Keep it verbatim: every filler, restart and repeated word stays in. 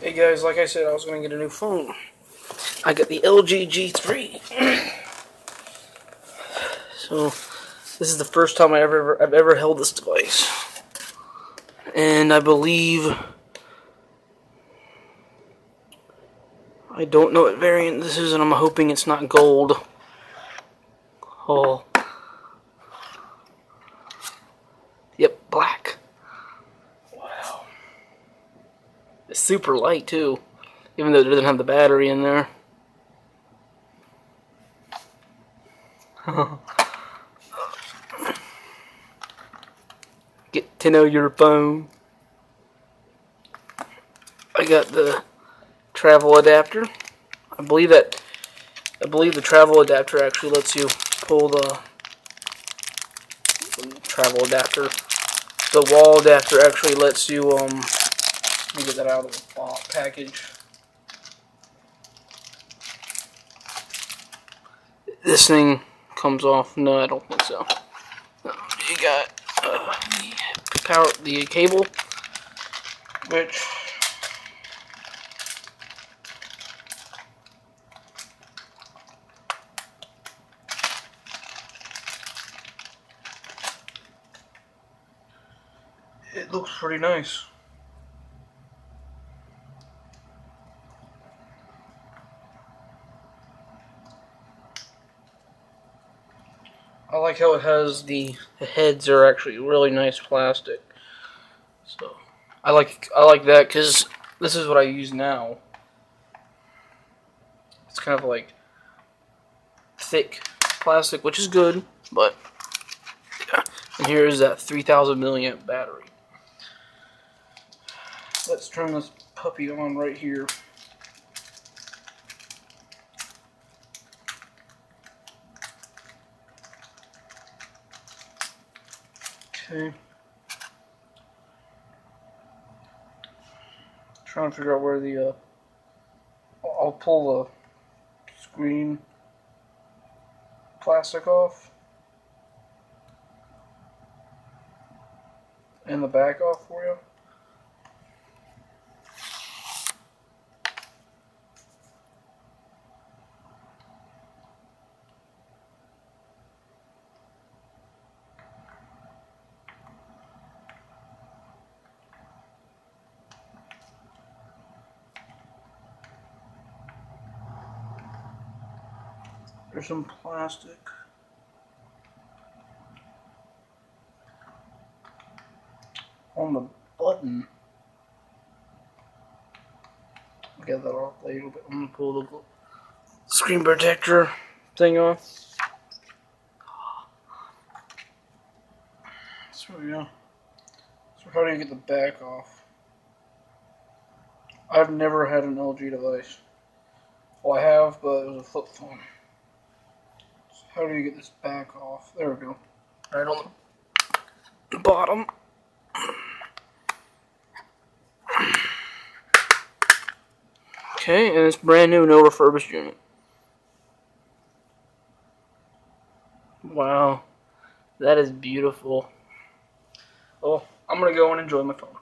Hey guys, like I said, I was going to get a new phone. I got the L G G three. So, this is the first time I ever, I've ever held this device. And I believe... I don't know what variant this is, and I'm hoping it's not gold. Oh. Yep, black. It's super light too, even though it doesn't have the battery in there. Get to know your phone. I got the travel adapter. I believe that I believe the travel adapter actually lets you pull the, the travel adapter. The wall adapter actually lets you um. Let me get that out of the uh, package. This thing comes off. No, I don't think so. You got uh, the power, the cable, which it looks pretty nice. I like how it has the, the heads are actually really nice plastic. So I like I like that because this is what I use now. It's kind of like thick plastic, which is good, but yeah. And here is that three thousand milliamp battery. Let's turn this puppy on right here. Okay. Trying to figure out where the uh, I'll pull the screen plastic off and the back off for you. There's some plastic. On the button. I'll get that off later, but I'm gonna pull the screen protector thing off. So yeah. So how do you get the back off? I've never had an L G device. Well, I have, but it was a flip phone. How do you get this back off? There we go. Right on the bottom. Okay, and it's brand new, no refurbished unit. Wow, that is beautiful. Oh, I'm gonna go and enjoy my phone.